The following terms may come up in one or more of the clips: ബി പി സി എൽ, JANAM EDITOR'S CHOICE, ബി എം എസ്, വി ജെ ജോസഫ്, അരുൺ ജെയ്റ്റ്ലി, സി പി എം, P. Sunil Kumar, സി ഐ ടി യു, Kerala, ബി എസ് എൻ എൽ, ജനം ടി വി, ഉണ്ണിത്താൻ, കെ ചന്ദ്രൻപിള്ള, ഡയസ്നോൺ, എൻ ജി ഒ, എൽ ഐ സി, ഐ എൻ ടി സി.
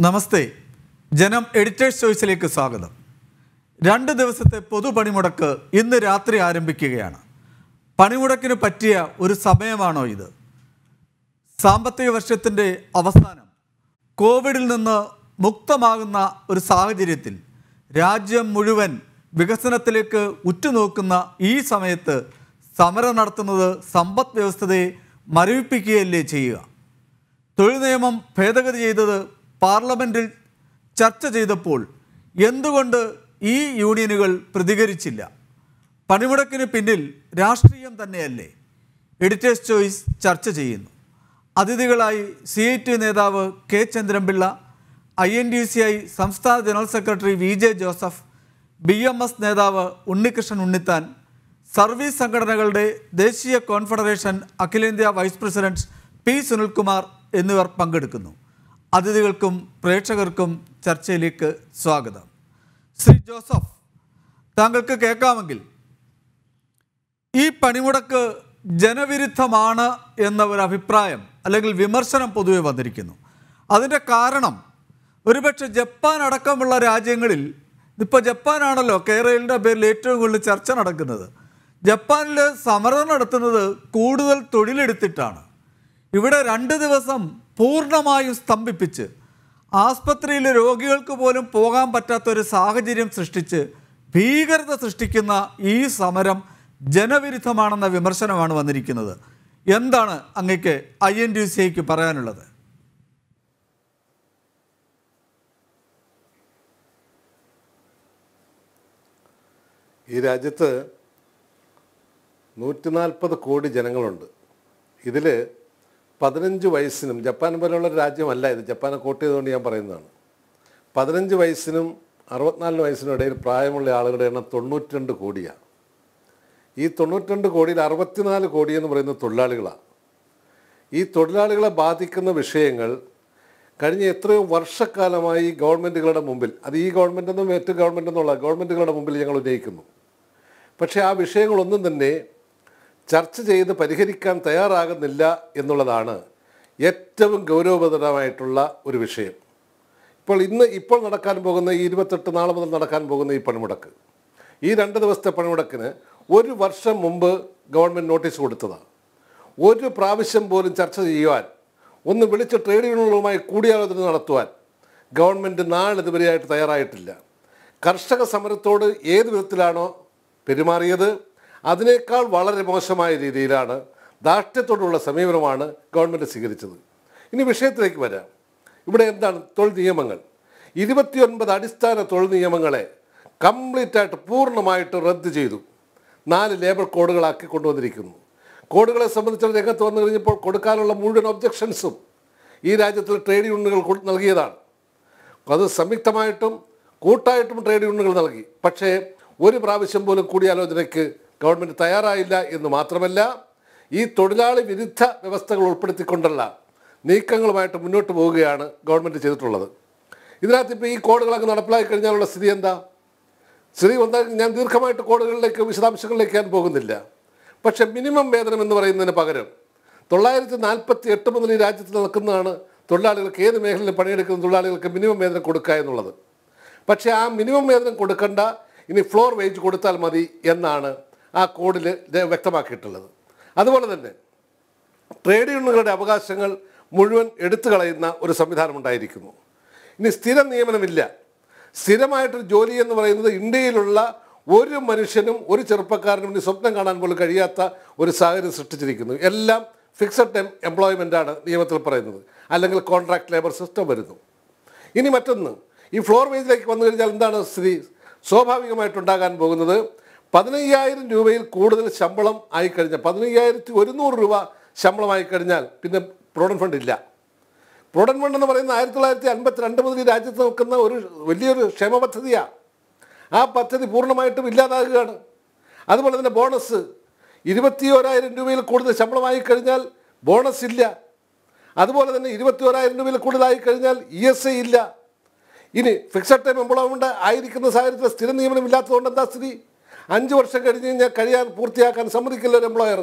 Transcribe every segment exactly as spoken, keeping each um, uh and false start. Namaste, Janam Editor's Choice Lake Sagatham. Randa Devasate Podu Panimodaka in the Rathri Arambikigana. Panimodakinu Patia, Uru Sabayamano either. Sambate Vashatande Avasanam. Covid in the Mukta Magana Uru Savajiritil. Rajam Muduven, Vikasanatileka Utunokana, E. Sametha, Samaranartana, Sambat Vestade, Maripiki Lechia. Turinamam Pedagada. Parliamental Church Jada Pol Yendu E. Unionigal Pradigarichilla Panimudakin Pindil Rastriam the Nele Editor's Choice Church Jain Adidigalai C A T Nedava K. Chandrambilla I N D C I Samstha General Secretary V J Joseph B M S Nedava Unnikrishnan Unnitan Service Sangadanagalde Deshiya Confederation Akhilendia Vice President P. Sunil Kumar Ennivar Pankadukkunnu അതിഥികൾക്കും പ്രേക്ഷകർക്കും ചർച്ചയിലേക്ക് സ്വാഗതം. Shri Joseph താങ്കൾക്ക് കേൾക്കാമെങ്കിൽ ഈ പണിമുടക്ക് ജനവിരുദ്ധമാണ് എന്ന ഒരു അഭിപ്രായം അല്ലെങ്കിൽ വിമർശനം പൊതുവെ വന്നിരിക്കുന്നു. അതിന്റെ കാരണം ഒരുപക്ഷേ ജപ്പാൻ അടക്കമുള്ള രാജ്യങ്ങളിൽ ഇപ്പോൾ ജപ്പാൻ ആണല്ലോ കേരളയുടെ പേരിൽ ഏറ്റവും കൂടുതൽ ചർച്ച നടക്കുന്നത്. ജപ്പാനിൽ സമരം നടത്തുന്നത് കൂടുതൽ തൊഴിലെടുത്തിട്ടാണ്. ഇവിടെ രണ്ട് ദിവസം പൂർണ്ണമായും സ്തംഭിപ്പിച്ച് ആസ്പത്രിയിലെ രോഗികൾക്ക് പോലും പോകാൻ പറ്റാത്ത ഒരു സാഹചര്യം സൃഷ്ടിച്ച് ഭീകരത സൃഷ്ടിക്കുന്ന ഈ സമരം ജനവിരുദ്ധമാണെന്ന വിമർശനമാണ് വന്നിരിക്കുന്നത്. എന്താണ് അങ്ങേക്ക് I N D C I ക്ക് പറയാനുള്ളത്? ഈ രാജ്യത്ത് നൂറ്റി നാൽപ്പത് കോടി ജനങ്ങളുണ്ട്. ഇതില് പതിനഞ്ച് വയസ്സിനും ജപ്പാൻ പോലെയുള്ള രാജ്യമല്ല ഇത്, ജപ്പാനെ കോട്ട് ചെയ്തുകൊണ്ട് ഞാൻ പറയുന്നതാണ്. പതിനഞ്ച് വയസ്സിനും അറുപത്തിനാല് വയസ്സിനും ഇടയിൽ പ്രായമുള്ള ആളുകളുടെ എണ്ണം തൊണ്ണൂറ്റിരണ്ട് കോടിയാണ്. ഈ തൊണ്ണൂറ്റിരണ്ട് കോടിയിൽ അറുപത്തിനാല് കോടി എന്ന് പറയുന്നത് തൊഴിലാളികളാണ്. ഈ തൊഴിലാളികളെ ബാധിക്കുന്ന വിഷയങ്ങൾ കഴിഞ്ഞ എത്രയോ വർഷക്കാലമായി ഗവൺമെൻറ്റുകളുടെ മുമ്പിൽ, അത് ഈ ഗവൺമെൻറ്റെന്നും മറ്റു ഗവൺമെൻറ്റെന്നുള്ള ഗവൺമെൻറ്റുകളുടെ മുമ്പിൽ ഞങ്ങൾ ഉന്നയിക്കുന്നു. പക്ഷേ ആ വിഷയങ്ങളൊന്നും തന്നെ ചർച്ച ചെയ്ത് പരിഹരിക്കാൻ തയ്യാറാകുന്നില്ല എന്നുള്ളതാണ് ഏറ്റവും ഗൗരവപ്രദമായിട്ടുള്ള ഒരു വിഷയം. ഇപ്പോൾ ഇന്ന് ഇപ്പോൾ നടക്കാൻ പോകുന്ന ഈ ഇരുപത്തെട്ട് നാൾ മുതൽ നടക്കാൻ പോകുന്ന ഈ പണിമുടക്ക്, ഈ രണ്ട് ദിവസത്തെ പണിമുടക്കിന് ഒരു വർഷം മുമ്പ് ഗവൺമെൻറ് നോട്ടീസ് കൊടുത്തതാണ്. ഒരു പ്രാവശ്യം പോലും ചർച്ച ചെയ്യുവാൻ, ഒന്ന് വിളിച്ച് ട്രേഡ് യൂണിയനുകളുമായി കൂടിയാലോചന നടത്തുവാൻ ഗവൺമെൻറ് നാളിതുവരെയായിട്ട് തയ്യാറായിട്ടില്ല. കർഷക സമരത്തോട് ഏത് വിധത്തിലാണോ പെരുമാറിയത് അതിനേക്കാൾ വളരെ മോശമായ രീതിയിലാണ്, ധാർഷ്ട്യത്തോടുള്ള സമീപനമാണ് ഗവൺമെൻറ് സ്വീകരിച്ചത്. ഇനി വിഷയത്തിലേക്ക് വരാം. ഇവിടെ എന്താണ് തൊഴിൽ നിയമങ്ങൾ? ഇരുപത്തിയൊൻപത് അടിസ്ഥാന തൊഴിൽ നിയമങ്ങളെ കംപ്ലീറ്റായിട്ട് പൂർണ്ണമായിട്ട് റദ്ദ് ചെയ്തു. നാല് ലേബർ കോഡുകളാക്കി കൊണ്ടുവന്നിരിക്കുന്നു. കോഡുകളെ സംബന്ധിച്ചുള്ള രംഗത്ത് വന്നു കഴിഞ്ഞപ്പോൾ കൊടുക്കാനുള്ള മുഴുവൻ ഒബ്ജക്ഷൻസും ഈ രാജ്യത്തിൽ ട്രേഡ് യൂണിയനുകൾ നൽകിയതാണ്. അത് സംയുക്തമായിട്ടും കൂട്ടായിട്ടും ട്രേഡ് യൂണിയനുകൾ നൽകി. പക്ഷേ ഒരു പ്രാവശ്യം പോലും കൂടിയാലോചനയ്ക്ക് ഗവൺമെൻറ് തയ്യാറായില്ല എന്ന് മാത്രമല്ല, ഈ തൊഴിലാളി വിരുദ്ധ വ്യവസ്ഥകൾ ഉൾപ്പെടുത്തിക്കൊണ്ടുള്ള നീക്കങ്ങളുമായിട്ട് മുന്നോട്ട് പോവുകയാണ് ഗവൺമെൻറ് ചെയ്തിട്ടുള്ളത്. ഇതിനകത്ത് ഇപ്പോൾ ഈ കോഡുകളൊക്കെ നടപ്പിലാക്കി കഴിഞ്ഞാലുള്ള സ്ഥിതി എന്താ? സ്ഥിതി വന്നാൽ ഞാൻ ദീർഘമായിട്ട് കോഡുകളിലേക്ക് വിശദാംശങ്ങളിലേക്ക് ഞാൻ പോകുന്നില്ല. പക്ഷേ മിനിമം വേതനം എന്ന് പറയുന്നതിന് പകരം തൊള്ളായിരത്തി നാൽപ്പത്തി എട്ട് മുതൽ ഈ രാജ്യത്ത് നടക്കുന്നതാണ് തൊഴിലാളികൾക്ക്, ഏത് മേഖലയിൽ പണിയെടുക്കുന്ന തൊഴിലാളികൾക്ക് മിനിമം വേതനം കൊടുക്കുക എന്നുള്ളത്. പക്ഷേ ആ മിനിമം വേതനം കൊടുക്കേണ്ട, ഇനി ഫ്ലോർ വേജ് കൊടുത്താൽ മതി എന്നാണ് ആ കോഡിൽ വ്യക്തമാക്കിയിട്ടുള്ളത്. അതുപോലെ തന്നെ ട്രേഡ് യൂണിയനുകളുടെ അവകാശങ്ങൾ മുഴുവൻ എടുത്തു കളയുന്ന ഒരു സംവിധാനം ഉണ്ടായിരിക്കുന്നു. ഇനി സ്ഥിരം നിയമനമില്ല. സ്ഥിരമായിട്ടൊരു ജോലി എന്ന് പറയുന്നത് ഇന്ത്യയിലുള്ള ഒരു മനുഷ്യനും ഒരു ചെറുപ്പക്കാരനും ഇനി സ്വപ്നം കാണാൻ പോലും കഴിയാത്ത ഒരു സാഹചര്യം സൃഷ്ടിച്ചിരിക്കുന്നു. എല്ലാം ഫിക്സഡ് ടൈം എംപ്ലോയ്മെൻ്റാണ് നിയമത്തിൽ പറയുന്നത്, അല്ലെങ്കിൽ കോൺട്രാക്ട് ലേബർ സിസ്റ്റം വരുന്നു. ഇനി മറ്റൊന്ന്, ഈ ഫ്ലോർ വേജിലേക്ക് വന്നു കഴിഞ്ഞാൽ എന്താണ് സ്ഥിതി? സ്വാഭാവികമായിട്ടുണ്ടാകാൻ പോകുന്നത്, പതിനയ്യായിരം രൂപയിൽ കൂടുതൽ ശമ്പളം ആയിക്കഴിഞ്ഞാൽ, പതിനയ്യായിരത്തി ഒരുന്നൂറ് രൂപ ശമ്പളമായിക്കഴിഞ്ഞാൽ പിന്നെ പ്രൊവിഡൻറ്റ് ഫണ്ട് ഇല്ല. പ്രൊവിഡൻറ്റ് ഫണ്ട് എന്ന് പറയുന്നത് ആയിരത്തി തൊള്ളായിരത്തി അൻപത്തി രണ്ട് മുതൽ ഈ രാജ്യത്ത് നോക്കുന്ന ഒരു വലിയൊരു ക്ഷേമ പദ്ധതിയാണ്. ആ പദ്ധതി പൂർണ്ണമായിട്ടും ഇല്ലാതാകുകയാണ്. അതുപോലെ തന്നെ ബോണസ്, ഇരുപത്തി ഒരായിരം രൂപയിൽ കൂടുതൽ ശമ്പളമായിക്കഴിഞ്ഞാൽ ബോണസ് ഇല്ല. അതുപോലെ തന്നെ ഇരുപത്തി ഒരായിരം രൂപയിൽ കൂടുതലായിക്കഴിഞ്ഞാൽ ഇ എസ് ഐ ഇല്ല. ഇനി ഫിക്സഡ് ടൈം എംപ്ലോയ്മെൻ്റ് ആയിരിക്കുന്ന സാഹചര്യത്തിൽ സ്ഥിര നിയമനം ഇല്ലാത്തതുകൊണ്ട് എന്താ സ്ഥിതി? അഞ്ച് വർഷം കഴിഞ്ഞ് കഴിഞ്ഞാൽ കഴിയാൻ പൂർത്തിയാക്കാൻ സമ്മതിക്കില്ല ഒരു എംപ്ലോയർ,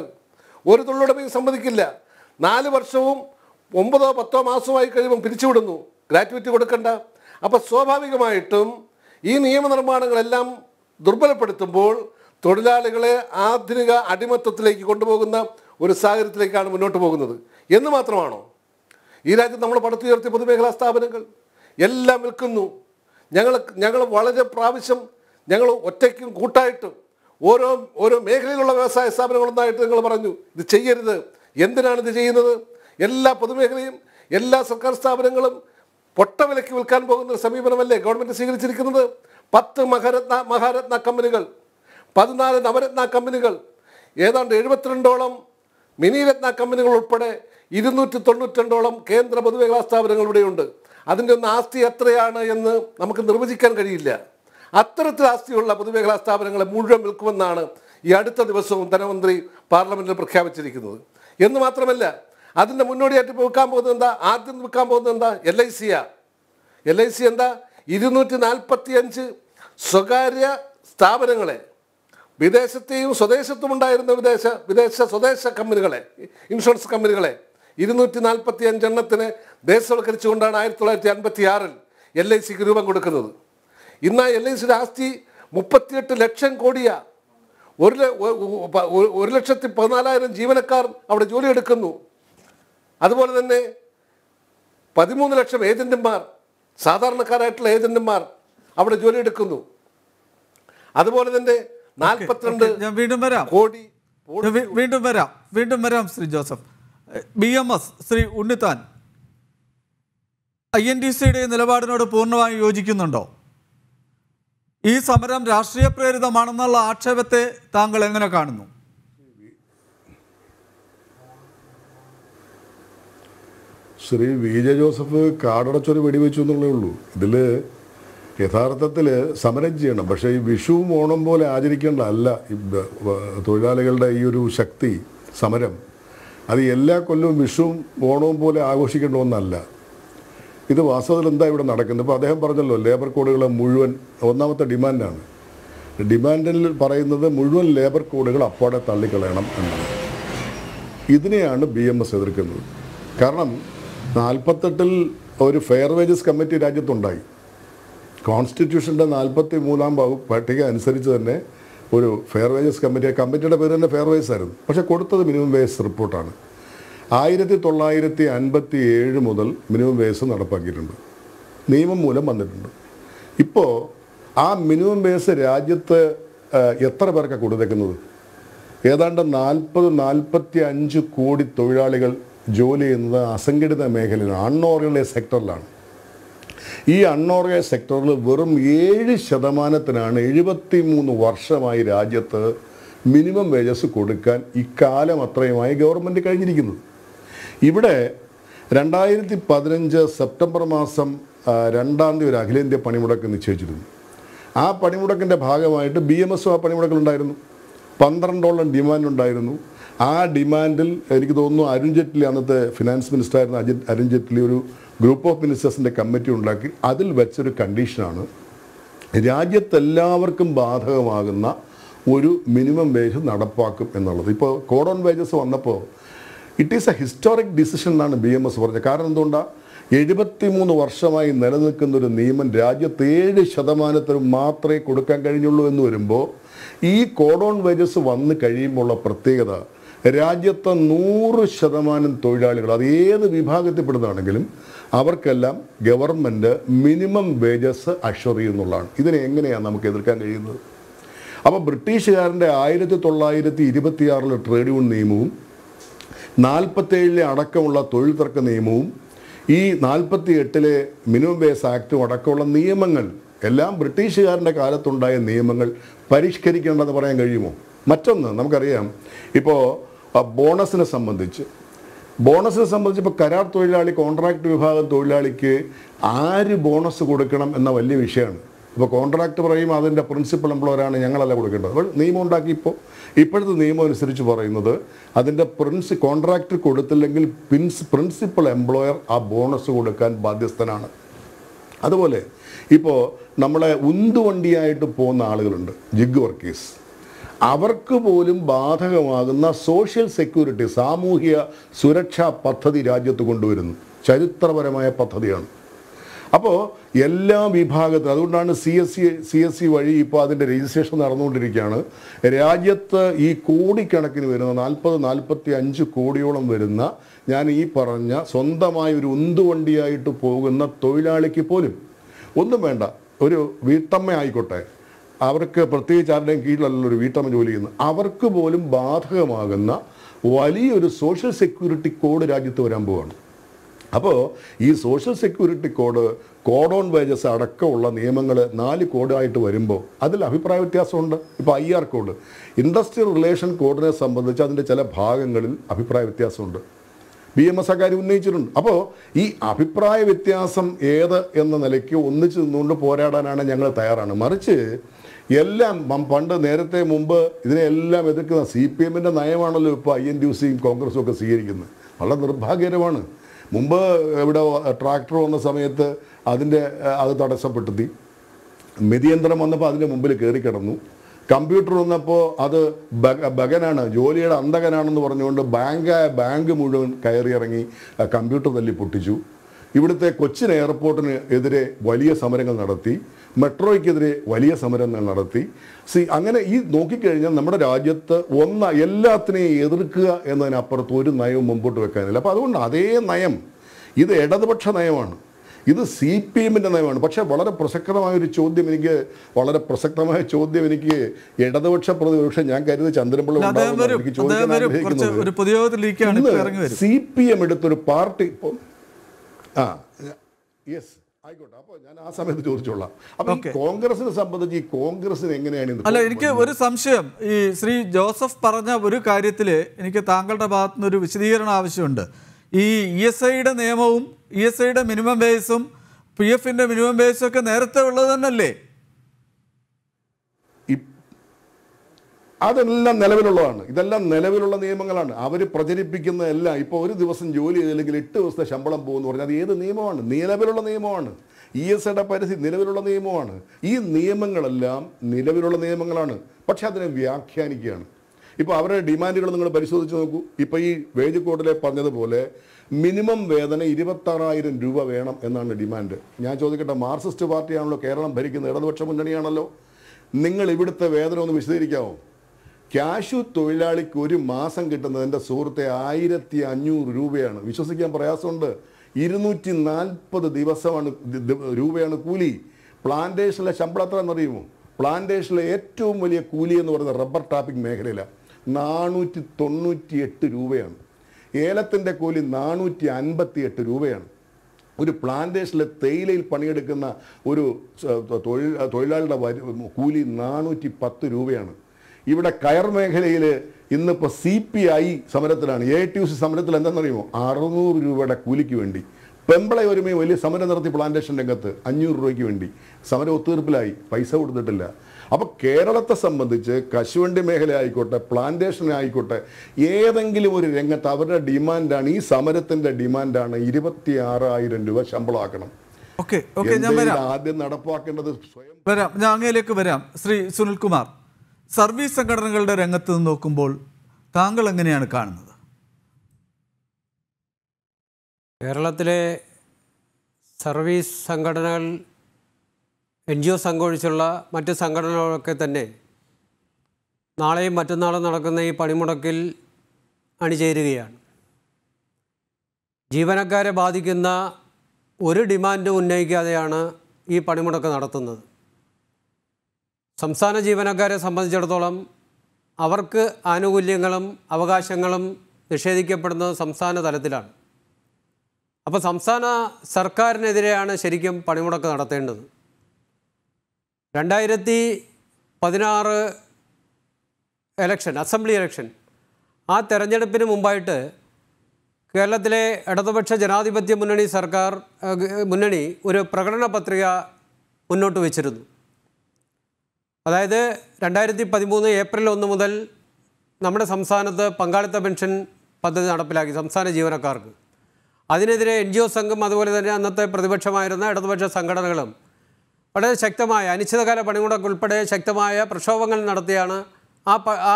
ഒരു തൊഴിലുടമയും സമ്മതിക്കില്ല. നാല് വർഷവും ഒമ്പതോ പത്തോ മാസമായി കഴിയുമ്പോൾ പിരിച്ചുവിടുന്നു. gratuity കൊടുക്കണ്ട. അപ്പോൾ സ്വാഭാവികമായിട്ടും ഈ നിയമനിർമ്മാണങ്ങളെല്ലാം ദുർബലപ്പെടുത്തുമ്പോൾ തൊഴിലാളികളെ ആധുനിക അടിമത്തത്തിലേക്ക് കൊണ്ടുപോകുന്ന ഒരു സാഹചര്യത്തിലേക്കാണ് മുന്നോട്ട് പോകുന്നത് എന്ന് മാത്രമാണോ? ഈ രാജ്യത്ത് നമ്മൾ പടുത്തുയർത്തിയ പൊതുമേഖലാ സ്ഥാപനങ്ങൾ എല്ലാം വിൽക്കുന്നു. ഞങ്ങൾ ഞങ്ങൾ വളരെ പ്രാവശ്യം ഞങ്ങൾ ഒറ്റയ്ക്കും കൂട്ടായിട്ടും ഓരോ ഓരോ മേഖലയിലുള്ള വ്യവസായ സ്ഥാപനങ്ങളുണ്ടായിട്ട് നിങ്ങൾ പറഞ്ഞു ഇത് ചെയ്യരുത്, എന്തിനാണ് ഇത് ചെയ്യുന്നത്? എല്ലാ പൊതുമേഖലയും എല്ലാ സർക്കാർ സ്ഥാപനങ്ങളും പൊട്ടവിലയ്ക്ക് വിൽക്കാൻ പോകുന്ന സമീപനമല്ലേ ഗവൺമെൻറ് സ്വീകരിച്ചിരിക്കുന്നത്? പത്ത് മഹാരത്ന മഹാരത്ന കമ്പനികൾ, പതിനാല് നവരത്ന കമ്പനികൾ, ഏതാണ്ട് എഴുപത്തിരണ്ടോളം മിനിരത്ന കമ്പനികൾ ഉൾപ്പെടെ ഇരുന്നൂറ്റി തൊണ്ണൂറ്റിരണ്ടോളം കേന്ദ്ര പൊതുമേഖലാ സ്ഥാപനങ്ങൾ ഇവിടെയുണ്ട്. അതിൻ്റെ ഒന്ന് ആസ്തി എത്രയാണ് എന്ന് നമുക്ക് നിർവചിക്കാൻ കഴിയില്ല. അത്തരത്തിൽ ആസ്തിയുള്ള പൊതുമേഖലാ സ്ഥാപനങ്ങളെ മുഴുവൻ വിൽക്കുമെന്നാണ് ഈ അടുത്ത ദിവസവും ധനമന്ത്രി പാർലമെൻറ്റിൽ പ്രഖ്യാപിച്ചിരിക്കുന്നത്. എന്ന് മാത്രമല്ല, അതിൻ്റെ മുന്നോടിയായിട്ട് വിൽക്കാൻ പോകുന്നത് എന്താ? ആദ്യം വിൽക്കാൻ പോകുന്നത് എന്താ? എൽ ഐ സിയാ. എൽ ഐ സി എന്താ? ഇരുന്നൂറ്റി നാൽപ്പത്തി അഞ്ച് സ്വകാര്യ സ്ഥാപനങ്ങളെ, വിദേശത്തെയും സ്വദേശത്തും ഉണ്ടായിരുന്ന വിദേശ വിദേശ സ്വദേശ കമ്പനികളെ, ഇൻഷുറൻസ് കമ്പനികളെ ഇരുന്നൂറ്റി നാൽപ്പത്തി അഞ്ചെണ്ണത്തിന് ദേശവൽക്കരിച്ചുകൊണ്ടാണ് ആയിരത്തി തൊള്ളായിരത്തി അൻപത്തി ആറിൽ എൽ ഐ സിക്ക് രൂപം കൊടുക്കുന്നത്. ഇന്ന് എൽ ഐ സിയുടെ ആസ്തി മുപ്പത്തിയെട്ട് ലക്ഷം കോടിയാണ്. ഒരു ഒരു ലക്ഷത്തി പതിനാലായിരം ജീവനക്കാർ അവിടെ ജോലിയെടുക്കുന്നു. അതുപോലെ തന്നെ പതിമൂന്ന് ലക്ഷം ഏജൻറ്റുമാർ, സാധാരണക്കാരായിട്ടുള്ള ഏജൻറ്റുമാർ അവിടെ ജോലിയെടുക്കുന്നു. അതുപോലെ തന്നെ നാൽപ്പത്തിരണ്ട് വീണ്ടും വരാം കോടി വീണ്ടും വരാം വീണ്ടും വരാം Shri Joseph. ബി എം എസ് Shri ഉണ്ണിത്താൻ, I N T സിയുടെ നിലപാടിനോട് പൂർണ്ണമായും യോജിക്കുന്നുണ്ടോ? ഈ സമരം രാഷ്ട്രീയ പ്രേരിതമാണെന്നുള്ള ആക്ഷേപത്തെ താങ്കൾ എങ്ങനെ കാണുന്നു? ശ്രീ വി ജെ ജോസഫ് കാടടച്ചൊരു വെടിവെച്ചു എന്നുള്ളേ ഉള്ളൂ. ഇതിൽ യഥാർത്ഥത്തിൽ സമരം ചെയ്യണം, പക്ഷേ ഈ വിഷുവും ഓണം പോലെ ആചരിക്കേണ്ട അല്ല തൊഴിലാളികളുടെ ഈ ഒരു ശക്തി സമരം. അത് എല്ലാ കൊല്ലവും വിഷുവും ഓണവും പോലെ ആഘോഷിക്കേണ്ട ഒന്നല്ല. ഇത് വാസ്തവത്തിൽ എന്താ ഇവിടെ നടക്കുന്നത്? ഇപ്പോൾ അദ്ദേഹം പറഞ്ഞല്ലോ, ലേബർ കോഡുകൾ മുഴുവൻ ഒന്നാമത്തെ ഡിമാൻഡാണ്. ഡിമാൻഡിൽ പറയുന്നത് മുഴുവൻ ലേബർ കോഡുകൾ അപ്പാടെ തള്ളിക്കളയണം എന്നാണ്. ഇതിനെയാണ് ബി എം എസ് എതിർക്കുന്നത്. കാരണം നാൽപ്പത്തെട്ടിൽ ഒരു ഫെയർ വേജസ് കമ്മിറ്റി രാജ്യത്തുണ്ടായി. കോൺസ്റ്റിറ്റ്യൂഷൻ്റെ നാൽപ്പത്തി മൂന്നാം പട്ടിക അനുസരിച്ച് തന്നെ ഒരു ഫെയർ വേജസ് കമ്മിറ്റി, കമ്മിറ്റിയുടെ പേര് തന്നെ ഫെയർ വേജസ് ആയിരുന്നു. പക്ഷേ കൊടുത്തത് മിനിമം വേജസ് റിപ്പോർട്ടാണ്. ആയിരത്തി തൊള്ളായിരത്തി അൻപത്തി ഏഴ് മുതൽ മിനിമം വേജസ് നടപ്പാക്കിയിട്ടുണ്ട്, നിയമം മൂലം വന്നിട്ടുണ്ട്. ഇപ്പോൾ ആ മിനിമം വേജസ് രാജ്യത്ത് എത്ര പേർക്കാണ് കൊടുത്തേക്കുന്നത്? ഏതാണ്ട് നാൽപ്പത് നാൽപ്പത്തി അഞ്ച് കോടി തൊഴിലാളികൾ ജോലി ചെയ്യുന്നത് അസംഘടിത മേഖലയിലാണ്, അൺഓർഗനൈസ് സെക്ടറിലാണ്. ഈ അൺഓർഗനൈസ് സെക്ടറിൽ വെറും ഏഴ് ശതമാനത്തിനാണ് എഴുപത്തി മൂന്ന് വർഷമായി രാജ്യത്ത് മിനിമം വേജസ് കൊടുക്കാൻ ഇക്കാലം അത്രയുമായി ഗവൺമെൻറ് കഴിഞ്ഞിരിക്കുന്നത്. ഇവിടെ രണ്ടായിരത്തി പതിനഞ്ച് സെപ്റ്റംബർ മാസം രണ്ടാം തീയതി ഒരു അഖിലേന്ത്യാ പണിമുടക്ക് നിശ്ചയിച്ചിരുന്നു. ആ പണിമുടക്കിൻ്റെ ഭാഗമായിട്ട് ബി എം എസും ആ പണിമുടക്കിലുണ്ടായിരുന്നു. പന്ത്രണ്ടോളം ഡിമാൻഡുണ്ടായിരുന്നു. ആ ഡിമാൻഡിൽ എനിക്ക് തോന്നുന്നു അരുൺ ജെയ്റ്റ്ലി, അന്നത്തെ ഫിനാൻസ് മിനിസ്റ്ററായിരുന്ന അജി അരുൺ ജെയ്റ്റ്ലി ഒരു ഗ്രൂപ്പ് ഓഫ് മിനിസ്റ്റേഴ്സിൻ്റെ കമ്മിറ്റി ഉണ്ടാക്കി. അതിൽ വെച്ചൊരു കണ്ടീഷനാണ് രാജ്യത്തെല്ലാവർക്കും ബാധകമാകുന്ന ഒരു മിനിമം വേജ് നടപ്പാക്കും എന്നുള്ളത്. ഇപ്പോൾ കോഡ് ഓൺ വേജസ് വന്നപ്പോൾ it is a historic decision എന്നാണ് ബി എം എസ് പറഞ്ഞത്. കാരണം എന്തുകൊണ്ടാണ്? എഴുപത്തി മൂന്ന് വർഷമായി നിലനിൽക്കുന്നൊരു നിയമം രാജ്യത്ത് ഏഴ് ശതമാനത്തിന് മാത്രമേ കൊടുക്കാൻ കഴിഞ്ഞുള്ളൂ എന്ന് വരുമ്പോൾ ഈ കോഡ് ഓൺ വേജസ് വന്നു കഴിയുമ്പോഴുള്ള പ്രത്യേകത, രാജ്യത്തെ നൂറ് ശതമാനം തൊഴിലാളികൾ, അത് ഏത് വിഭാഗത്തിൽപ്പെടുന്നതാണെങ്കിലും അവർക്കെല്ലാം ഗവൺമെൻറ് മിനിമം വേജസ് അഷ്വർ ചെയ്യുന്നുള്ളതാണ്. ഇതിനെ എങ്ങനെയാണ് നമുക്ക് എതിർക്കാൻ കഴിയുന്നത്? അപ്പോൾ ബ്രിട്ടീഷുകാരൻ്റെ ആയിരത്തി തൊള്ളായിരത്തി ഇരുപത്തിയാറിലെ ട്രേഡ് യൂണിയൻ നിയമവും നാൽപ്പത്തേഴിലെ അടക്കമുള്ള തൊഴിൽ തർക്ക നിയമവും ഈ നാൽപ്പത്തി എട്ടിലെ മിനിമം വേജസ് ആക്റ്റും അടക്കമുള്ള നിയമങ്ങൾ എല്ലാം ബ്രിട്ടീഷുകാരൻ്റെ കാലത്തുണ്ടായ നിയമങ്ങൾ പരിഷ്കരിക്കേണ്ടെന്ന് പറയാൻ കഴിയുമോ? മറ്റൊന്ന്, നമുക്കറിയാം ഇപ്പോൾ ബോണസിനെ സംബന്ധിച്ച് ബോണസിനെ സംബന്ധിച്ച് ഇപ്പോൾ കരാർ തൊഴിലാളി, കോൺട്രാക്ട് വിഭാഗം തൊഴിലാളിക്ക് ആര് ബോണസ് കൊടുക്കണം എന്ന വലിയ വിഷയമാണ്. ഇപ്പോൾ കോൺട്രാക്ട് പറയും അതിൻ്റെ പ്രിൻസിപ്പൽ എംപ്ലോയറാണ്, ഞങ്ങളല്ല കൊടുക്കേണ്ടത്. അപ്പോൾ നിയമം ഉണ്ടാക്കി ഇപ്പോൾ ഇപ്പോഴത്തെ നിയമം അനുസരിച്ച് പറയുന്നത് അതിൻ്റെ പ്രിൻസ് കോൺട്രാക്ട് കൊടുത്തില്ലെങ്കിൽ പ്രിൻസ് പ്രിൻസിപ്പൽ എംപ്ലോയർ ആ ബോണസ് കൊടുക്കാൻ ബാധ്യസ്ഥനാണ്. അതുപോലെ ഇപ്പോൾ നമ്മളെ ഉന്തുവണ്ടിയായിട്ട് പോകുന്ന ആളുകളുണ്ട്, ജിഗ് വർക്കേഴ്സ്, അവർക്ക് പോലും ബാധകമാകുന്ന സോഷ്യൽ സെക്യൂരിറ്റി, സാമൂഹിക സുരക്ഷാ പദ്ധതി രാജ്യത്ത് കൊണ്ടുവരുന്നു. ചരിത്രപരമായ പദ്ധതിയാണ്. Apo Yella Vibhagat, Adunana C S C C S C Vari Ipa the registration Arno Dirigana, Rajat E Kodi Kanakin, Alpa, Nalpati Anju Kodiolam Verena, Yani Paranya, Sondamai Rundu and Dia to Pogana, Toila Kipolim. Undamanda, Uru Vitame Aikota, Avarka Prate Chardan Kila Vitam Julian, Avarka Bolim Batha Magana, Wali or Social Security Code Rajitorambo. Now, this social security code, code on by the Sadaka, the Nali code, I to Verimbo. That's the private class on I R code. Industrial relation code is some of the Chandra Chalapag and Apiprivatias under B M S A nature. Now, this Apiprivatiasum either in the Naleki, Unich, Nunda Porada and a younger Tyrana Marche, Yellam, Mampanda, Nerete, Mumba, Yellam, C P M and Nayaman Lupa inducing Congress of the Syrian. Allah Bhagavan. Mumba, a tractor on the Samet, other thought of Sapati, Mediandram on the Padre Mumbai Kerikanu, computer on the other Baganana, Joliet, Andaganan, the Varnonda, Banga, Bangamudan, Kairi, a computer the Liputiju. You would take Cochin Airport and Edre, Walia Samaran and Narati, Metro Kedre, Walia Samaran and Narati. See, I'm going to eat Noki Kerian, numbered Ajat, one Yelatri, Edrika, and then upper Tour Nayo Mumbo to a Kanela Paduna, they and Nayam. Either Eda the Bachanayan, either C P M in the Nayan, but a Valada Prosecama, which showed them in a Valada Prosecama, showed them in a Yeda the Vacha production, Yanka, the Chandrabal, C P M to the party. Ah, yes, I got up. I asked him to do it. Congress is somebody, Congress is England. I like a assumption. Sri Joseph Parana Vurukaritile, Nikatangal about Nuru, which year and Avishunda. E. Yesaid and Amum, Yesaid a minimum basum, P F in the minimum base, and Eartha than a lay. Other than Nelevilon, the Lam Nelevilon, the Emangalan, our project began the La, Ipori, there was in Julie, the Legalitos, the Shambhala Bone, or the other name on, Nelevilon name on. He set up a Nelevilon name on. He Nemangalam, Nelevilon Nemangalan. But Shadden Viakian. If our demanded on the Parisojogu, if I wage a quarter Pandana Bole, minimum where than a Idibatara and Duba Venam and on a demand. Yancho get a Marsus to Vatian, Locaran, Beric, and the other Chamanianalo. Ningle with the weather on the Visirico. Cashu Toilali Kuri Mass and get on the Sorte Airati Anu Rubian, which was again Prayas under Irunutinal for the Divasa and the Rubian Kuli, Plantation La Champlatra Narimu, Plantation La Etu Mulia Kuli and over the rubber tapping Megrela, Nanuti Tonuti at Rubian, Elatan de Kuli Nanuti Anbati at Rubian. ഒരു പ്ലാന്റേഷനിലെ തേയിലയിൽ പണിയെടുക്കുന്ന ഒരു തൊഴിലാളിയുടെ കൂലി നാനൂറ്റി പത്ത് രൂപയാണ് ഇവിടെ കയർ മേഖലയിൽ ഇന്ന് ഇപ്പോൾ സിപിഐ സമരത്തിലാണ് എടിയുസി സമരത്തിൽ എന്താണെന്ന് അറിയുമോ അറുനൂറ് രൂപയുടെ കൂലിക്ക് വേണ്ടി പെമ്പള ഒരുമേ വലിയ സമരം നടത്തി പ്ലാന്റേഷൻ രംഗത്ത് അഞ്ഞൂറ് രൂപയ്ക്ക് വേണ്ടി സമരം ഒത്തുതീർപ്പിലായി പൈസ കൊടുത്തിട്ടില്ല അപ്പോൾ കേരളത്തെ സംബന്ധിച്ച് കശുവണ്ടി മേഖല ആയിക്കോട്ടെ പ്ലാന്റേഷൻ ആയിക്കോട്ടെ ഏതെങ്കിലും ഒരു രംഗത്ത് അവരുടെ ഡിമാൻഡാണ് ഈ സമരത്തിന്റെ ഡിമാൻഡാണ് ഇരുപത്തിയാറായിരം രൂപ ശമ്പളമാക്കണം ഓക്കേ ഓക്കേ ഞാൻ വരാം ആദ്യം നടപ്പാക്കേണ്ടത് സ്വയം വരാം ഞാൻ അങ്ങേലേക്ക് വരാം ശ്രീ സുനിൽ കുമാർ സർവീസ് സംഘടനകളുടെ രംഗത്ത് നോക്കുമ്പോൾ താങ്കൾ എങ്ങനെയാണ് കാണുന്നത് കേരളത്തിലെ സർവീസ് സംഘടനകൾ N G O സംഘടിച്ചുള്ള മറ്റു സംഘടനകളൊക്കെ തന്നെ നാളെയും മറ്റന്നാളും നടക്കുന്ന ഈ പണിമുടക്കിൽ അണിചേരുകയാണ്. ജീവനക്കാരെ ബാധിക്കുന്ന ഒരു ഡിമാൻഡ് ഉന്നയിക്കാതെയാണ് ഈ പണിമുടക്ക് നടത്തുന്നത്. സംസ്ഥാന ജീവനക്കാരെ സംബന്ധിച്ചിടത്തോളം അവർക്ക് ആനുകൂല്യങ്ങളും അവകാശങ്ങളും നിഷേധിക്കപ്പെടുന്നത് സംസ്ഥാന തലത്തിലാണ്. അപ്പോൾ സംസ്ഥാന സർക്കാരിനെതിരെയാണ് ശരിക്കും പണിമുടക്ക് നടത്തേണ്ടത്. രണ്ടായിരത്തി പതിനാറ് election, assembly election. ആ തെരഞ്ഞെടുപ്പിന് മുമ്പായിട്ട് കേരളത്തിലെ ഇടതുപക്ഷ ജനാധിപത്യ മുന്നണി സർക്കാർ മുന്നണി ഒരു പ്രകടന പത്രിക മുന്നോട്ട് വെച്ചിരുന്നു. അതായത് രണ്ടായിരത്തി പതിമൂന്ന് ഏപ്രിൽ ഒന്ന് മുതൽ നമ്മുടെ സംസ്ഥാനത്ത് പങ്കാളിത്ത പെൻഷൻ പദ്ധതി നടപ്പിലാക്കി സംസ്ഥാന ജീവനക്കാർക്ക്. അതിനെതിരെ എൻ ജി ഒ സംഘം അതുപോലെ തന്നെ അന്നത്തെ പ്രതിപക്ഷമായിരുന്ന ഇടതുപക്ഷ സംഘടനകളും വളരെ ശക്തമായ അനിശ്ചിതകാല പണിമുടക്ക് ഉൾപ്പെടെ ശക്തമായ പ്രക്ഷോഭങ്ങൾ നടത്തിയാണ് ആ ആ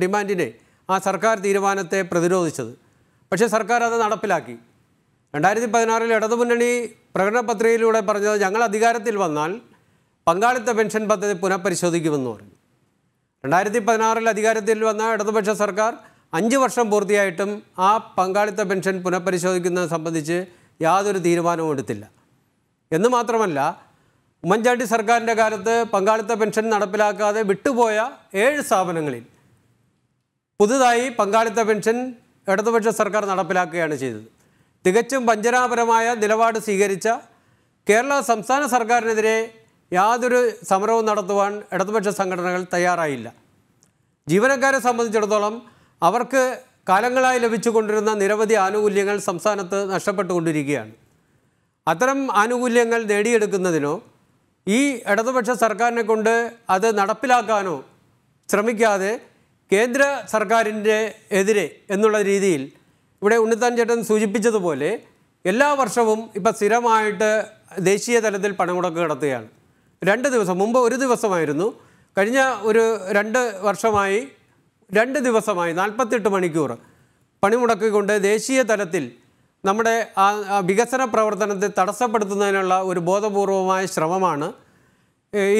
ഡിമാൻഡിനെ ആ സർക്കാർ തീരുമാനത്തെ പ്രതിരോധിച്ചത്. പക്ഷേ സർക്കാർ അത് നടപ്പിലാക്കി. രണ്ടായിരത്തി പതിനാറിൽ ഇടതുമുന്നണി പ്രകടന പത്രികയിലൂടെ പറഞ്ഞത് ഞങ്ങൾ അധികാരത്തിൽ വന്നാൽ പങ്കാളിത്ത പെൻഷൻ പദ്ധതി പുനഃപരിശോധിക്കുമെന്ന് പറഞ്ഞു. രണ്ടായിരത്തി പതിനാറിൽ അധികാരത്തിൽ വന്ന ഇടതുപക്ഷ സർക്കാർ അഞ്ച് വർഷം പൂർത്തിയായിട്ടും ആ പങ്കാളിത്ത പെൻഷൻ പുനഃപരിശോധിക്കുന്നത് സംബന്ധിച്ച് യാതൊരു തീരുമാനവും എടുത്തില്ല. എന്ന് മാത്രമല്ല, ഉമ്മൻചാണ്ടി സർക്കാരിൻ്റെ കാലത്ത് പങ്കാളിത്ത പെൻഷൻ നടപ്പിലാക്കാതെ വിട്ടുപോയ ഏഴ് സ്ഥാപനങ്ങളിൽ പുതുതായി പങ്കാളിത്ത പെൻഷൻ ഇടതുപക്ഷ സർക്കാർ നടപ്പിലാക്കുകയാണ് ചെയ്തത്. തികച്ചും വഞ്ചനാപരമായ നിലപാട് സ്വീകരിച്ച കേരള സംസ്ഥാന സർക്കാരിനെതിരെ യാതൊരു സമരവും നടത്തുവാൻ ഇടതുപക്ഷ സംഘടനകൾ തയ്യാറായില്ല. ജീവനക്കാരെ സംബന്ധിച്ചിടത്തോളം അവർക്ക് കാലങ്ങളായി ലഭിച്ചുകൊണ്ടിരുന്ന നിരവധി ആനുകൂല്യങ്ങൾ സംസ്ഥാനത്ത് നഷ്ടപ്പെട്ടുകൊണ്ടിരിക്കുകയാണ്. അത്തരം ആനുകൂല്യങ്ങൾ നേടിയെടുക്കുന്നതിനോ ഈ ഇടതുപക്ഷ സർക്കാരിനെ കൊണ്ട് അത് നടപ്പിലാക്കാനോ ശ്രമിക്കാതെ കേന്ദ്ര സർക്കാരിൻ്റെ എതിരെ എന്നുള്ള രീതിയിൽ ഇവിടെ ഉണ്ണിത്താൻ ചേട്ടൻ സൂചിപ്പിച്ചതുപോലെ എല്ലാ വർഷവും ഇപ്പം സ്ഥിരമായിട്ട് ദേശീയ തലത്തിൽ പണമുടക്ക് നടത്തുകയാണ്. രണ്ട് ദിവസം മുമ്പ് ഒരു ദിവസമായിരുന്നു, കഴിഞ്ഞ ഒരു രണ്ട് വർഷമായി രണ്ട് ദിവസമായി നാൽപ്പത്തെട്ട് മണിക്കൂർ പണിമുടക്കിക്കൊണ്ട് ദേശീയ തലത്തിൽ നമ്മുടെ ആ വികസന പ്രവർത്തനത്തെ തടസ്സപ്പെടുത്തുന്നതിനുള്ള ഒരു ബോധപൂർവമായ ശ്രമമാണ്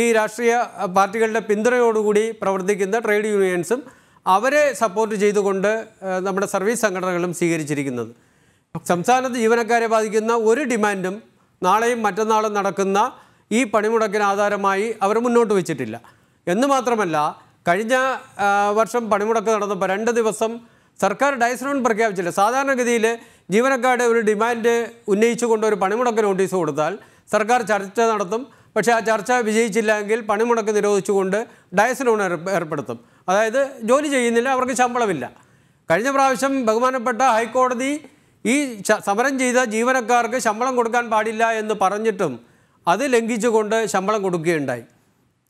ഈ രാഷ്ട്രീയ പാർട്ടികളുടെ പിന്തുണയോടുകൂടി പ്രവർത്തിക്കുന്ന ട്രേഡ് യൂണിയൻസും അവരെ സപ്പോർട്ട് ചെയ്തുകൊണ്ട് നമ്മുടെ സർവീസ് സംഘടനകളും സ്വീകരിച്ചിരിക്കുന്നത്. സംസ്ഥാനത്ത് ജീവനക്കാരെ ബാധിക്കുന്ന ഒരു ഡിമാൻഡും നാളെയും മറ്റന്നാളും നടക്കുന്ന ഈ പണിമുടക്കിന് ആധാരമായി അവർ മുന്നോട്ട് വെച്ചിട്ടില്ല. എന്ന് മാത്രമല്ല, കഴിഞ്ഞ വർഷം പണിമുടക്ക് നടന്നപ്പോൾ രണ്ട് ദിവസം സർക്കാർ ഡയസ്നോൺ പ്രഖ്യാപിച്ചില്ല. സാധാരണഗതിയിൽ ജീവനക്കാരുടെ ഒരു ഡിമാൻഡ് ഉന്നയിച്ചുകൊണ്ട് ഒരു പണിമുടക്ക് നോട്ടീസ് കൊടുത്താൽ സർക്കാർ ചർച്ച നടത്തും. പക്ഷേ ആ ചർച്ച വിജയിച്ചില്ല എങ്കിൽ പണിമുടക്ക് നിരോധിച്ചുകൊണ്ട് ഡയസ്നോൺ ഏർപ്പെടുത്തും. അതായത് ജോലി ചെയ്യുന്നില്ല, അവർക്ക് ശമ്പളമില്ല. കഴിഞ്ഞ പ്രാവശ്യം ബഹുമാനപ്പെട്ട ഹൈക്കോടതി ഈ സമരം ചെയ്ത ജീവനക്കാർക്ക് ശമ്പളം കൊടുക്കാൻ പാടില്ല എന്ന് പറഞ്ഞിട്ടും അത് ലംഘിച്ചുകൊണ്ട് ശമ്പളം കൊടുക്കുകയുണ്ടായി.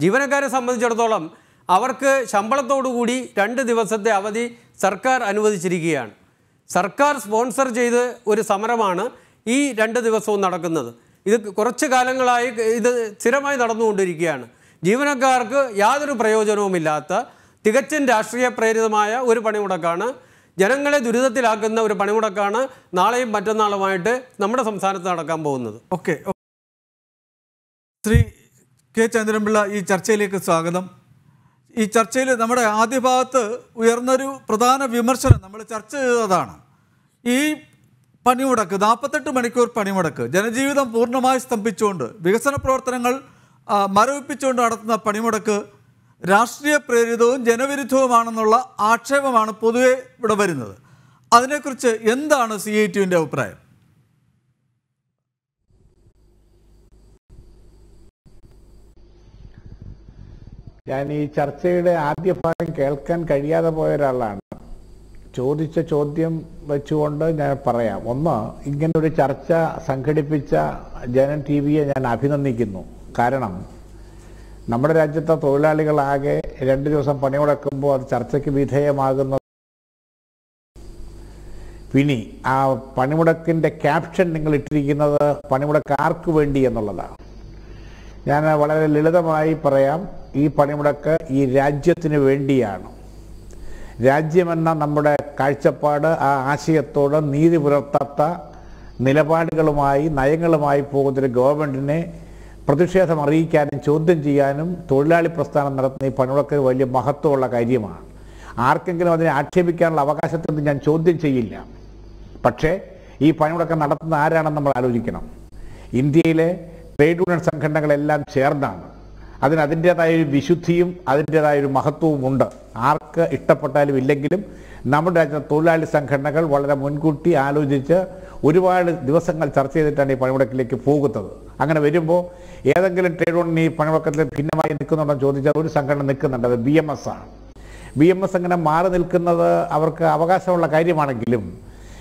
ജീവനക്കാരെ സംബന്ധിച്ചിടത്തോളം അവർക്ക് ശമ്പളത്തോടുകൂടി രണ്ട് ദിവസത്തെ അവധി സർക്കാർ അനുവദിച്ചിരിക്കുകയാണ്. സർക്കാർ സ്പോൺസർ ചെയ്ത് ഒരു സമരമാണ് ഈ രണ്ട് ദിവസവും നടക്കുന്നത്. ഇത് കുറച്ച് കാലങ്ങളായി ഇത് സ്ഥിരമായി നടന്നുകൊണ്ടിരിക്കുകയാണ്. ജീവനക്കാർക്ക് യാതൊരു പ്രയോജനവുമില്ലാത്ത തികച്ചും രാഷ്ട്രീയ പ്രേരിതമായ ഒരു പണിമുടക്കാണ്, ജനങ്ങളെ ദുരിതത്തിലാക്കുന്ന ഒരു പണിമുടക്കാണ് നാളെയും മറ്റന്നാളുമായിട്ട് നമ്മുടെ സംസ്ഥാനത്ത് നടക്കാൻ പോകുന്നത്. ഓക്കെ, ശ്രീ കെ ചന്ദ്രൻപിള്ള, ഈ ചർച്ചയിലേക്ക് സ്വാഗതം. ഈ ചർച്ചയിൽ നമ്മുടെ ആദ്യ ഭാഗത്ത് ഉയർന്നൊരു പ്രധാന വിമർശനം നമ്മൾ ചർച്ച ചെയ്തതാണ്. ഈ പണിമുടക്ക്, നാൽപ്പത്തെട്ട് മണിക്കൂർ പണിമുടക്ക്, ജനജീവിതം പൂർണ്ണമായി സ്തംഭിച്ചുകൊണ്ട് വികസന പ്രവർത്തനങ്ങൾ മരവിപ്പിച്ചുകൊണ്ട് നടത്തുന്ന പണിമുടക്ക് രാഷ്ട്രീയ പ്രേരിതവും ജനവിരുദ്ധവുമാണെന്നുള്ള ആക്ഷേപമാണ് പൊതുവെ ഇവിടെ വരുന്നത്. അതിനെക്കുറിച്ച് എന്താണ് സി ഐ ടിയുവിൻ്റെ അഭിപ്രായം? ഞാൻ ഈ ചർച്ചയുടെ ആദ്യ ഭാഗം കേൾക്കാൻ കഴിയാതെ പോയ ഒരാളാണ്. ചോദിച്ച ചോദ്യം വെച്ചുകൊണ്ട് ഞാൻ പറയാം. ഒന്ന്, ഇങ്ങനൊരു ചർച്ച സംഘടിപ്പിച്ച ജനം ടി വിയെ ഞാൻ അഭിനന്ദിക്കുന്നു. കാരണം നമ്മുടെ രാജ്യത്തെ തൊഴിലാളികളാകെ രണ്ട് ദിവസം പണിമുടക്കുമ്പോൾ അത് ചർച്ചയ്ക്ക് വിധേയമാകുന്ന, പിന്നെ ആ പണിമുടക്കിൻ്റെ ക്യാപ്ഷൻ നിങ്ങൾ ഇട്ടിരിക്കുന്നത് പണിമുടക്ക് ആർക്ക് വേണ്ടി എന്നുള്ളതാണ്. ഞാൻ വളരെ ലളിതമായി പറയാം, ഈ പണിമുടക്ക് ഈ രാജ്യത്തിന് വേണ്ടിയാണ്. രാജ്യമെന്ന നമ്മുടെ കാഴ്ചപ്പാട്, ആ ആശയത്തോട് നീതി പുലർത്താത്ത നിലപാടുകളുമായി നയങ്ങളുമായി പോകുന്നൊരു ഗവൺമെൻറ്റിനെ പ്രതിഷേധം അറിയിക്കാനും ചോദ്യം ചെയ്യാനും തൊഴിലാളി പ്രസ്ഥാനം നടത്തുന്ന ഈ പണിമുടക്കിന് വലിയ മഹത്വമുള്ള കാര്യമാണ്. ആർക്കെങ്കിലും അതിനെ ആക്ഷേപിക്കാനുള്ള അവകാശത്തൊന്നും ഞാൻ ചോദ്യം ചെയ്യില്ല. പക്ഷേ ഈ പണിമുടക്കം നടത്തുന്ന ആരാണെന്ന് നമ്മൾ ആലോചിക്കണം. ഇന്ത്യയിലെ ട്രേഡ് യൂണിയൻ സംഘടനകളെല്ലാം ചേർന്നാണ്. അതിന് അതിൻ്റേതായ ഒരു വിശുദ്ധിയും അതിൻ്റേതായ ഒരു മഹത്വവും ഉണ്ട്. ആർക്ക് ഇഷ്ടപ്പെട്ടാലും ഇല്ലെങ്കിലും നമ്മുടെ രാജ്യത്തെ തൊഴിലാളി സംഘടനകൾ വളരെ മുൻകൂട്ടി ആലോചിച്ച് ഒരുപാട് ദിവസങ്ങൾ ചർച്ച ചെയ്തിട്ടാണ് ഈ പണിമുടക്കിലേക്ക് പോകുന്നത്. അങ്ങനെ വരുമ്പോൾ ഏതെങ്കിലും ട്രേഡ് യൂണിയൻ ഈ പണിമുടക്കത്തിൽ ഭിന്നമായി നിൽക്കുന്നുണ്ടോ എന്ന് ചോദിച്ചാൽ ഒരു സംഘടന നിൽക്കുന്നുണ്ട്, അത് ബി എം എസ് ആണ്. ബി എം എസ് അങ്ങനെ മാറി നിൽക്കുന്നത് അവർക്ക് അവകാശമുള്ള കാര്യമാണെങ്കിലും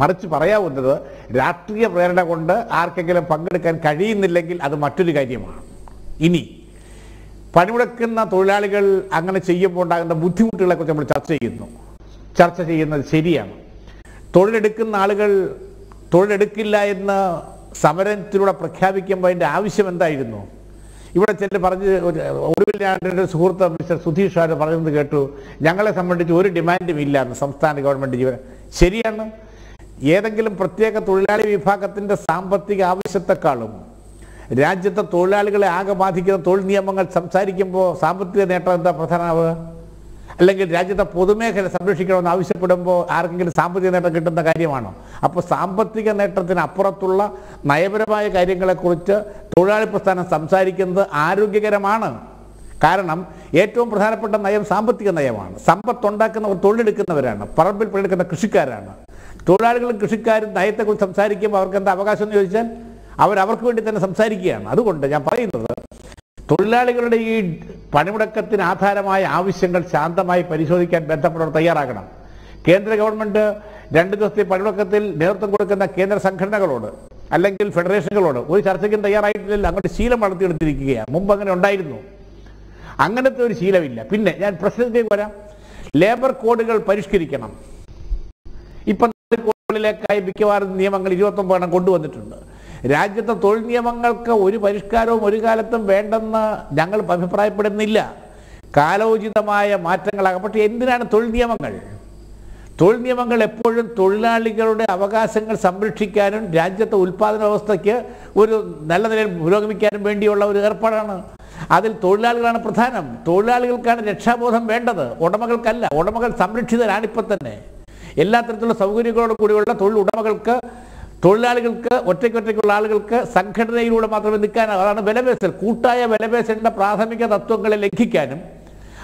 മറിച്ച് പറയാവുന്നത് രാഷ്ട്രീയ പ്രേരണ കൊണ്ട് ആർക്കെങ്കിലും പങ്കെടുക്കാൻ കഴിയുന്നില്ലെങ്കിൽ അത് മറ്റൊരു കാര്യമാണ്. Ini Panimudakan, Tolalical, Angana Cheyapota, and the Butu Church, Church in the Syrian. Toladikan, Alagal, Toladikilla in the Samaran through a Prakavicum by the Avisham and Idino. You would tell the Surta, Mister Sutisha, the Parliament to Yangala Samaran to demand the Milan, some standing government. Syrian Yedangilam Prateka Tolali Vipakatin, the Sampati Avishatakalum. Rajata Tolalical Agamatika told me among Samsarikimbo, Sampati Neta and the Pathanava. Like Rajata Podumek and Sabishika on Avishapudambo, Arkin Sampati Neta get on the Garimano. Upon Sampatika Neta than Apuratula, Nayabra Karikala Kurcha, Tolaripusan, Samsarikan, the Arugikaramana. Karanam, yet to Prahapata Nayam Sampatika Nayaman, Sampa Tondakan or Tolidikanavarana, Parabel Predicana Kusikarana. Tolarical Kusikar, Nayaka Samsarikim, Organ, the Avakasan Yushan. Our Avakundi and Samsarian, Adunda, Japan. Tolalical Panamakatin, Atharamai, Avishangal, Santamai, Parisoric and Bentapur Tayaragana. Kendra government, Dandakosti Panakatil, Nerthakurkan, the Kendra Sankana order, Alankil Federation order, which are second Tayarite, Langan Sila Martin, Mumbagan and Daino. Anganatur Sila Villa, Pinna, and President Devara, Labour Codical Parishkirikanam. Ipan Kolakai became our Niamangal Yotam and Godu on the Tunda. Rajata told me among Uri Parishkaro, Murikalatam, Vandana, Jangal Papai Padanilla, Kaloji the Maya, Matangalapati, Indian told me among her. Told me among a leopard, Tola Ligaruda, Avakasangal, Sambri Chikaran, Rajata Ulpada was the care, would Nala Buramikan, Vendiola, Parana, Adil Tola Lana Prathanam, Tola Likan, Chabos and Vendana, Otamagal Kala, Otamagal Sambri Chither Anipatane, Elatul Savuriko, Kuriola, told Utamakalka. Tolalical, what take a particular Sankara Ruda Mathamakan, or Velebes, Kutaya, Velebes, and the Prathamika, the Tokal Lekikanum.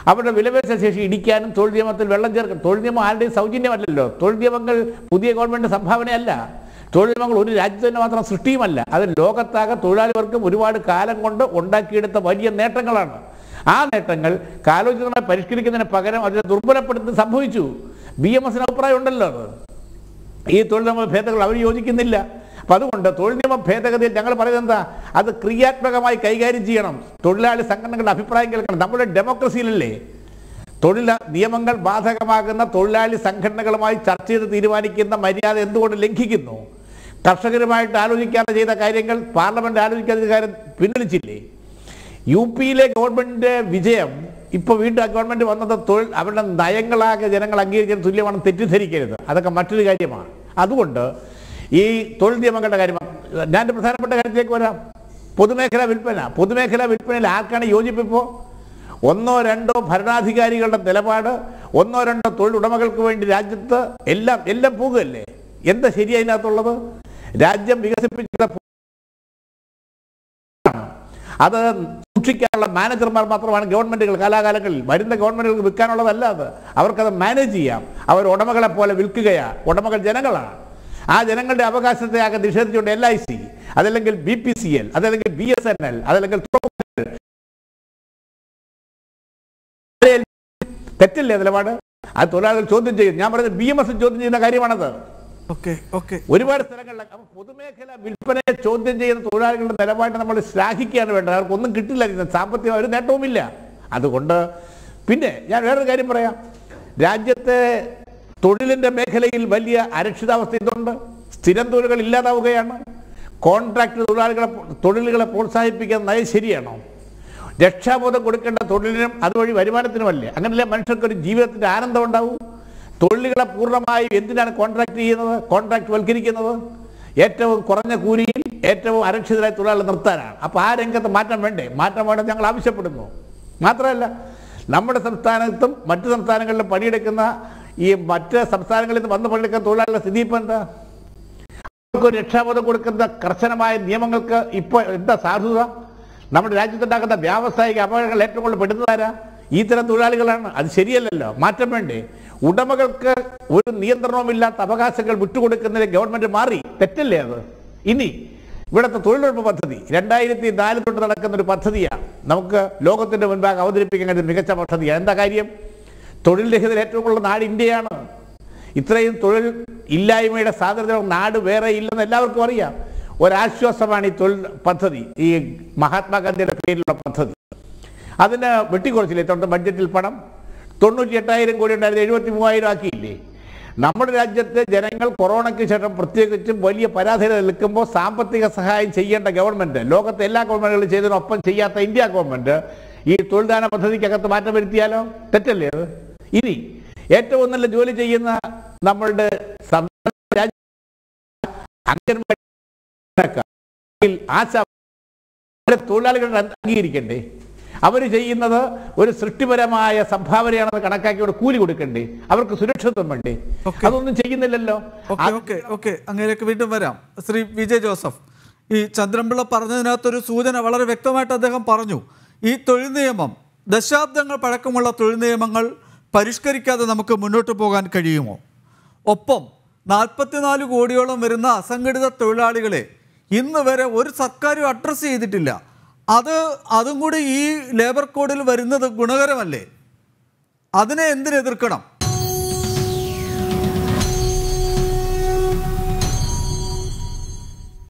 After the Velebes, Idikan told them at the Velager, told them all the Saudi, told them uncle Pudia government somehow an Ella, told them uncle Rajanamatra Sutimala, other Lokataka, Tolari work, Uriwa, Kala, Wanda Kid at the Vadi and Netangalan. Ah, Netangal, Kalo is on a Perishkirik and a Pagaram or the Durbana put in the Sampuju. B M S and Opera under He told them a Petha Lavioji in the La Padunda told him a Petha de Jangal Paranda as a Kriat Pagamai Kaigari Gianum, Todla Sankan Lapiprang and numbered democracy lay. Todilla, Niamangal Bathakamagana, Todla Sankan Nagamai, Churches, the Irivani in the Maria, and the Linkikino. Tashakamai, Dalukika, the Kairangal, Parliament, Dalukika, Pinalichili. U P government Vijayam. Ipovita government one of the told Abadan Diangala, Jangalagi, and Sulia on thirty three kids, other commercial Gadima. Adunda, he told the Amagadarima, Nanda Pathana, Pudumakara Vilpena, Pudumakara Vilpena, Akana Yoji Pipo, one no rando, Paranathigari of Televada, one no rando told Udamakalko in the Rajata, Ella Ella Pugale, Yen the Syria in Atolava, Rajam because the other manager and government Kalakal, but in the government will become all of another. Our manager, our Otamaka Pola Vilkigaya, Otamaka Janagala, as an angle Abacas, they are the research of L I C, other like B P C L, other like B S N L, other like Petil Levada, I told her to the B M S Jodin Nagari. Okay, okay. We were like Pudumakala, Vilpana, Chodanji, and Torak and the Teravite and Slaki and Vedra, Kundan Kitila in the Sampati or that Tomilla. Adunda Pinde, Yara Garibrea, Rajate, Todil in the Mekala, Valia, Arachida of Sidonda, Sidanturical Illa Gayana, contract to Todilical Polsai began nice Syriano. That Chavo the Kurikanda Todilim, otherwise very much in Valia. And then mentioned Jiva to the Arandonda. Totally, Puramai, Indian contract, contract Valkyrian, yet Corona Kuri, yet Arachida Tula Natara. Apart and the Mata Mende, Mata Mata Lavisha Pudumo. Matrella, number of Samsaratum, Matu Samsaranga Padidakana, E. Mata Samsaranga, the Mandapalaka Tula Sidipanda, Kuraka, Karsanamai, Yamangalka, Ipa, Sarzuza, number Rajita, the Biavasai, Apart, electrical Pedazara, Ether and Tula, and Serial, Mata Mende. Udamakalka would Niandromilla, Tabakasakal, but two the government Mari, Petel, Inni, but at the Tolder Patadi, Rendai, the Dial to the Lakan Patadia, Namka, Logo to the Windbag, out the picking at the Mikasa Patadia, and the Gaiam, Todil the Retro Nard Indiana, Israel Todil, Illa made a Saturday of Nard, Vera, Illa, and Lav Korea, Orashosavani Pathadi, E Mahatma Gandhi Paid Pathadi. Adana Viticosilate on the budget till Padam, Tonu Jetai and Gordon Raki. Number Rajat General Corona Kisha Protective Bolia Parasel Lecumbo Sampatika Sahai Chaya the government, Locatella government of Panchayata India government, E Tuldana Pathika Mata Vitiano, Tetel, Idi. Yet on the Julia numbered some Asa Tola Girikende. Our Jay another, where is Sritibaramaya, some Pavari and the Kanaka or Kuli Kandi. Our consideration on Monday. Okay, okay, okay. Angelic Vidavaram, Sri Vijay Joseph. E. Chandrambala Paranana to Sudan, Avala Vectomata de Paranu. E. Tulinamam. The sharp Dangal Parakamala Tulinamangal, Parishkarika, the Namaka Munotopogan Kadimo. Opom, Narpatinali Godiola Mirna, Sangada Tula Ligale. In the very word Sakari address the Tilla. Other other good e labor codel were in the Gunagaramalle. Adana end the other Kadam.